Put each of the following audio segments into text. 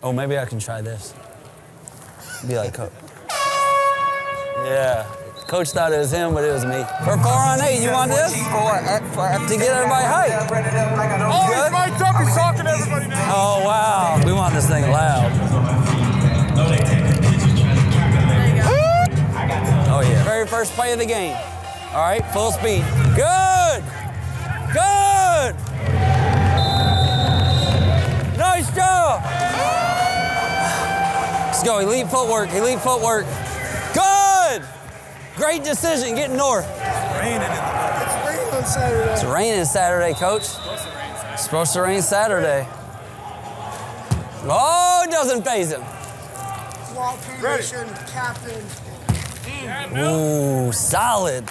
Oh, maybe I can try this. Be like, Coach. Yeah. Coach thought it was him, but it was me. For 4 on 8, you want this? To get everybody hyped. Oh, he's mic'd up. He's talking to everybody now. Oh, wow. We want this thing loud. Oh, yeah. Very first play of the game. All right, full speed. Good. Good. Nice job. Let's go. Elite footwork. Elite footwork. Good. Great decision getting north. It's raining. It's raining on Saturday. It's raining Saturday, Coach. It's supposed to rain Saturday. It's supposed to rain Saturday. Oh, it doesn't faze him. Walt Peterson, captain. Ooh, solid.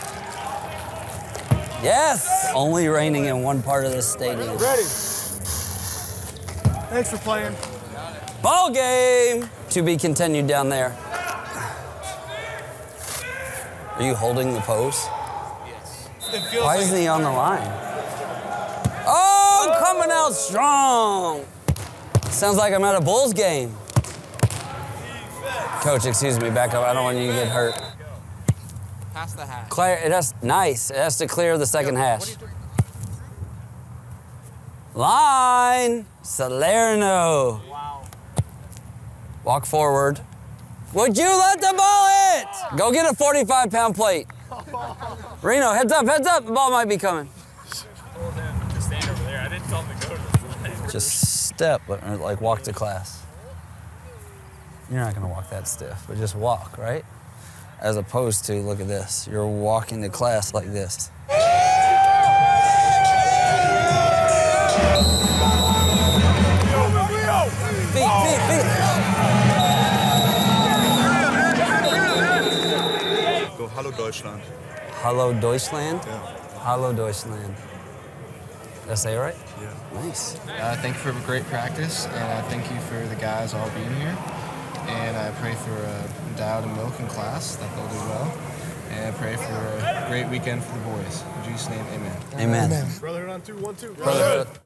Yes. Only raining in one part of this stadium. Ready. Thanks for playing. Ball game. To be continued down there. Are you holding the post? Yes. Why isn't he on the line? Oh, coming out strong. Sounds like I'm at a Bulls game. Coach, excuse me, back up. I don't want you to get hurt. Pass the hash. Clear, it has, nice. It has to clear the second hash. Line. Salerno. Wow. Walk forward. Would you let the ball hit? Go get a 45-pound plate. Reno, heads up, heads up. The ball might be coming. Just step, like walk to class. You're not going to walk that stiff, but just walk, right? As opposed to, look at this. You're walking to class like this. Feet. Go, hallo Deutschland. Hallo Deutschland? Yeah. Hallo Deutschland. Did I say it right? Yeah. Nice. Thank you for a great practice, and thank you for the guys all being here. And I pray for Dowd and Milk in class, that they'll do well. And I pray for a great weekend for the boys. In Jesus' name, amen. Amen. Brotherhood on 2, 1, 2. Brotherhood.